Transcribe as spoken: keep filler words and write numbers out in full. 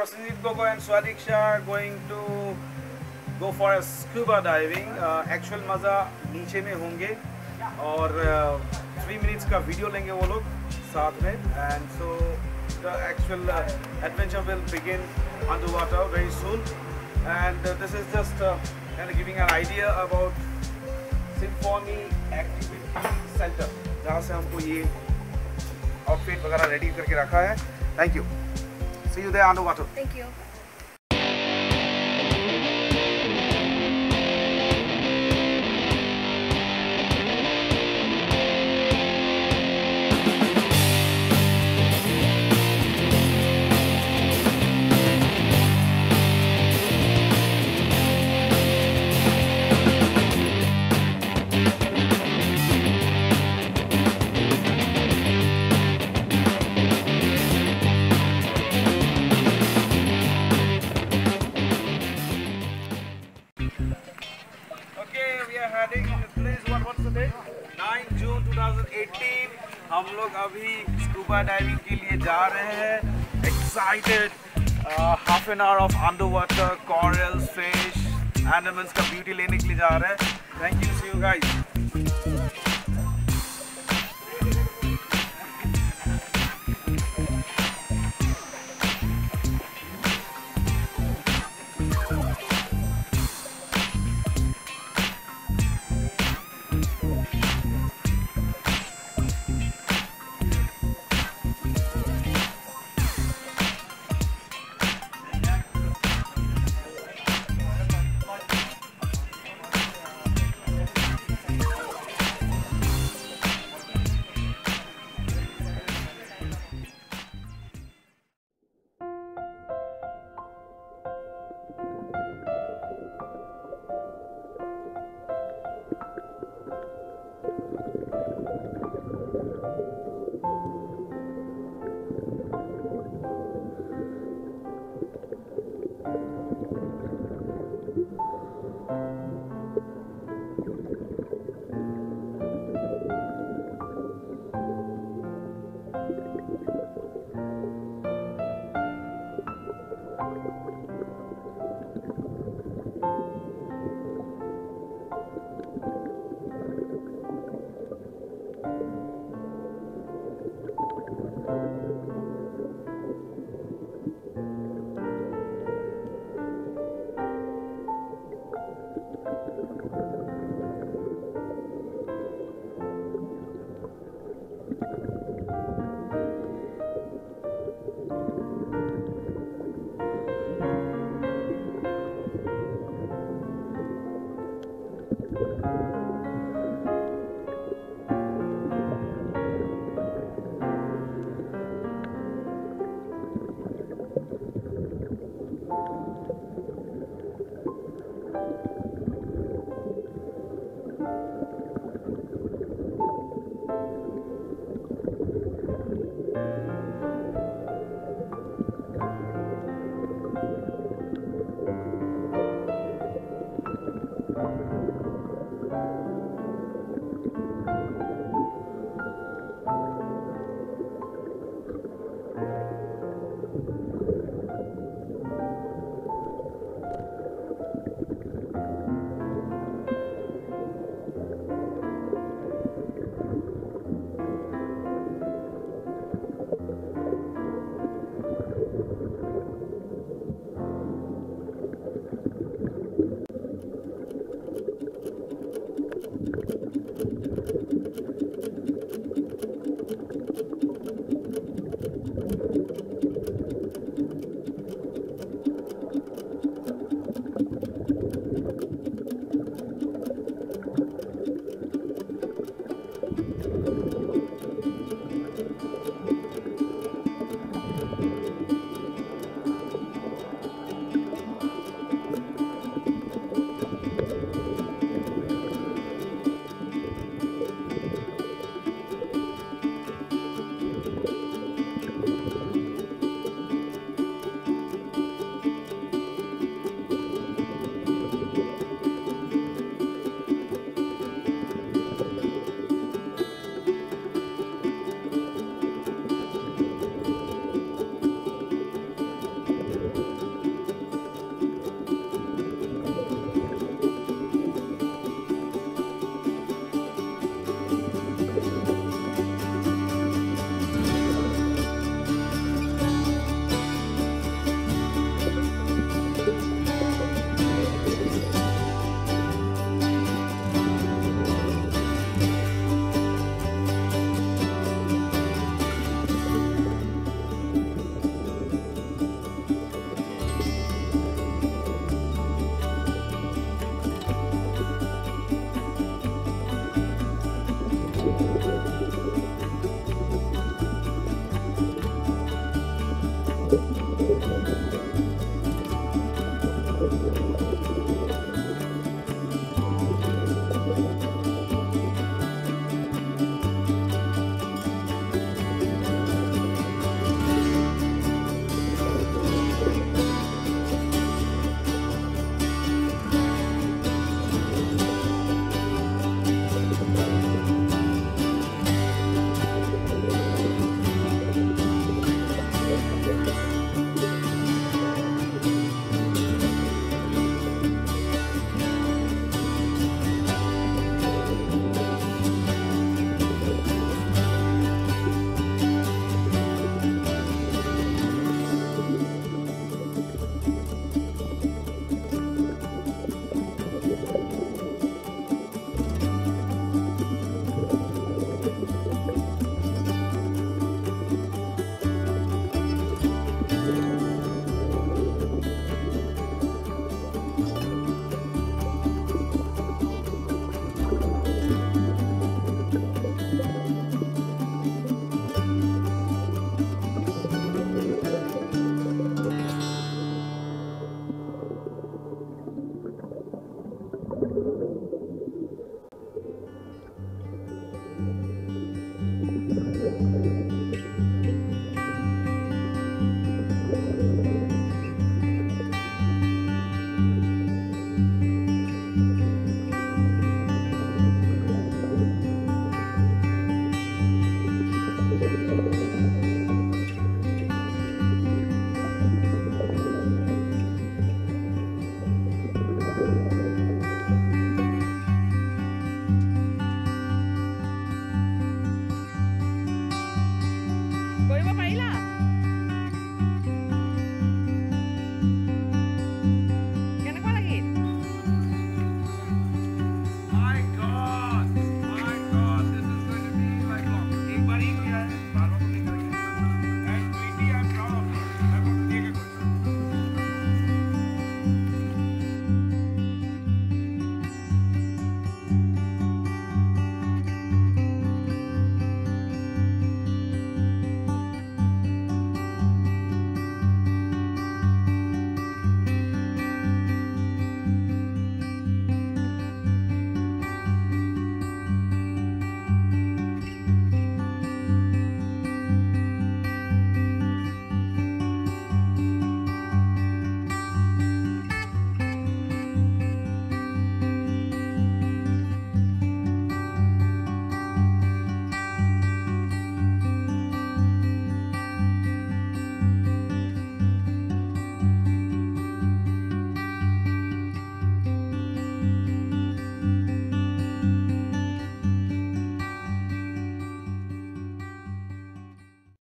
Prasenjit Gogoi and Swadeeksha are going to go for a scuba diving. Uh, actual मज़ा नीचे में होंगे और uh, three minutes का वीडियो लेंगे वो लोग साथ में. And so the actual uh, adventure will begin underwater very soon. And uh, this is just uh, kind of giving an idea about Symphony Activity Center, जहाँ से हमको ये outfit वगैरह ready करके रखा है. Thank you. See you there underwater. Thank you. nine June twenty eighteen, हम लोग अभी स्कूबा डाइविंग के लिए जा रहे हैं. Excited. Half an hour of under water corals, fish, animals का ब्यूटी लेने के लिए जा रहे हैं. Thank you. See you guys. Thank you.